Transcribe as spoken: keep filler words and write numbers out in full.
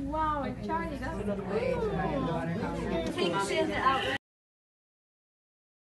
Wow, Charlie, that's cool. Please share it out.